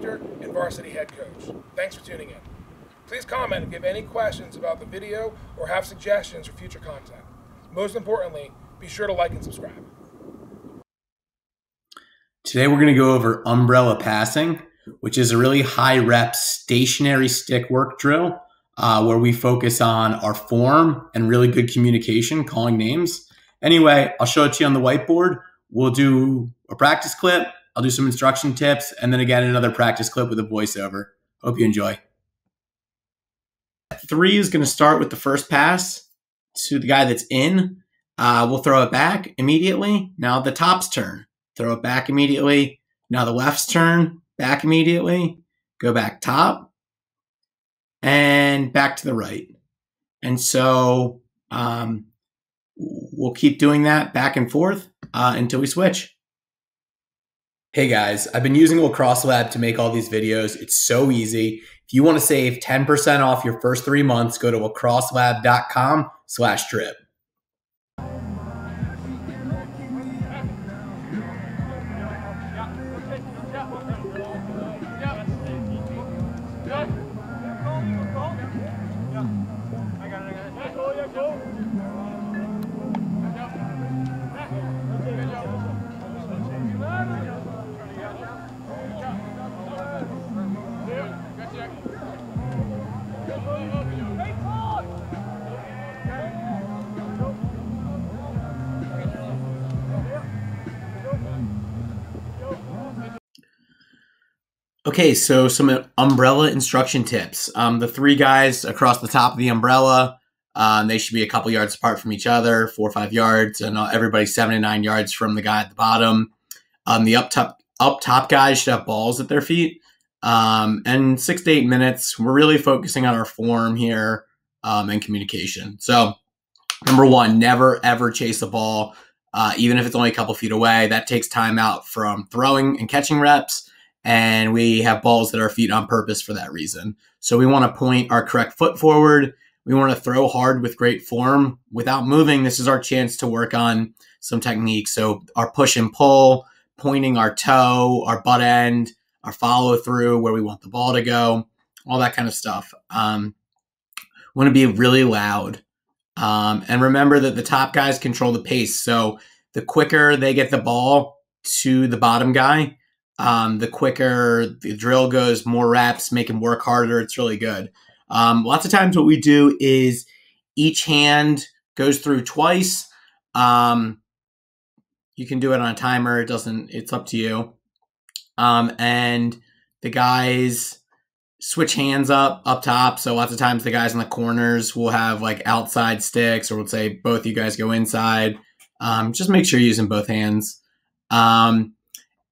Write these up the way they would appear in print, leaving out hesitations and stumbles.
director and varsity head coach. Thanks for tuning in. Please comment if you have any questions about the video or have suggestions for future content. Most importantly, be sure to like and subscribe. Today we're going to go over umbrella passing, which is a really high rep stationary stick work drill where we focus on our form and really good communication, calling names. Anyway, I'll show it to you on the whiteboard. We'll do a practice clip. I'll do some instruction tips, and then again, another practice clip with a voiceover. Hope you enjoy. Three is going to start with the first pass to the guy that's in. We'll throw it back immediately. Now the top's turn. Throw it back immediately. Now the left's turn. Back immediately. Go back top. And back to the right. And so we'll keep doing that back and forth until we switch. Hey guys, I've been using Lacrosse Lab to make all these videos. It's so easy. If you want to save 10% off your first 3 months, go to lacrosselab.com/trip. Okay, so some umbrella instruction tips. The three guys across the top of the umbrella, they should be a couple yards apart from each other, 4 or 5 yards, and everybody's 7 to 9 yards from the guy at the bottom. The up top guys should have balls at their feet. And 6 to 8 minutes, we're really focusing on our form here and communication. So number one, never ever chase the ball, even if it's only a couple feet away. That takes time out from throwing and catching reps. And we have balls at our feet on purpose for that reason. So we want to point our correct foot forward. We want to throw hard with great form without moving. This is our chance to work on some techniques. So our push and pull, pointing our toe, our butt end, our follow through, where we want the ball to go, all that kind of stuff. We want to be really loud. And remember that the top guys control the pace. So the quicker they get the ball to the bottom guy, the quicker the drill goes, more reps, make him work harder. It's really good. Lots of times what we do is each hand goes through twice. You can do it on a timer. It doesn't, it's up to you. And the guys switch hands up top. So lots of times the guys in the corners will have like outside sticks, or we'll say both you guys go inside. Just make sure you're using both hands.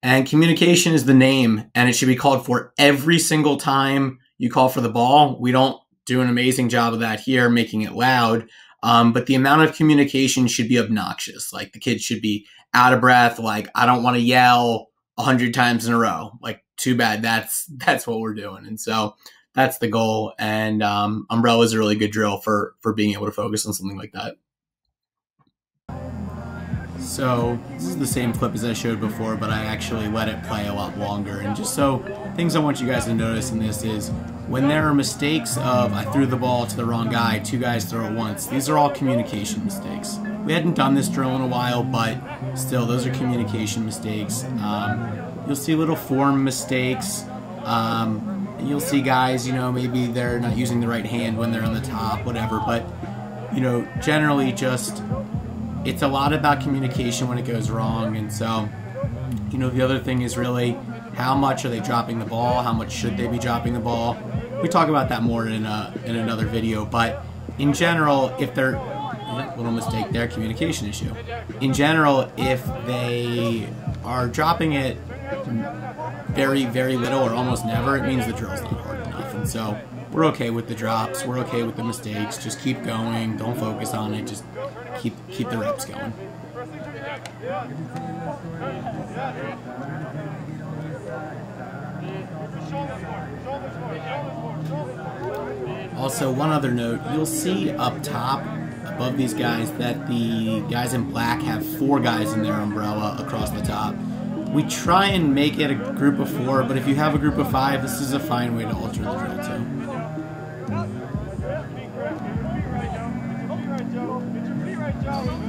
And communication is the name, and it should be called for every single time you call for the ball. We don't do an amazing job of that here, making it loud, but the amount of communication should be obnoxious. Like the kids should be out of breath. Like, I don't want to yell 100 times in a row. Like, too bad. That's what we're doing. And so that's the goal. And umbrella is a really good drill for being able to focus on something like that. So this is the same clip as I showed before, but I actually let it play a lot longer. And just so things I want you guys to notice in this is when there are mistakes of I threw the ball to the wrong guy, two guys throw it once, these are all communication mistakes. We hadn't done this drill in a while, but still, those are communication mistakes. You'll see little form mistakes. And you'll see guys, you know, maybe they're not using the right hand when they're on the top, whatever. But, you know, generally just... it's a lot about communication when it goes wrong. And so, you know, the other thing is really how much are they dropping the ball? How much should they be dropping the ball? We talk about that more in another video, but in general, if they're, little mistake there, communication issue. In general, if they are dropping it very, very little or almost never, it means the drill's not hard enough. And so we're okay with the drops, we're okay with the mistakes, just keep going, don't focus on it, just keep the reps going. Also, one other note, you'll see up top above these guys that the guys in black have 4 guys in their umbrella across the top. We try and make it a group of 4, but if you have a group of 5, this is a fine way to alter the drill too. Pretty right, Joe.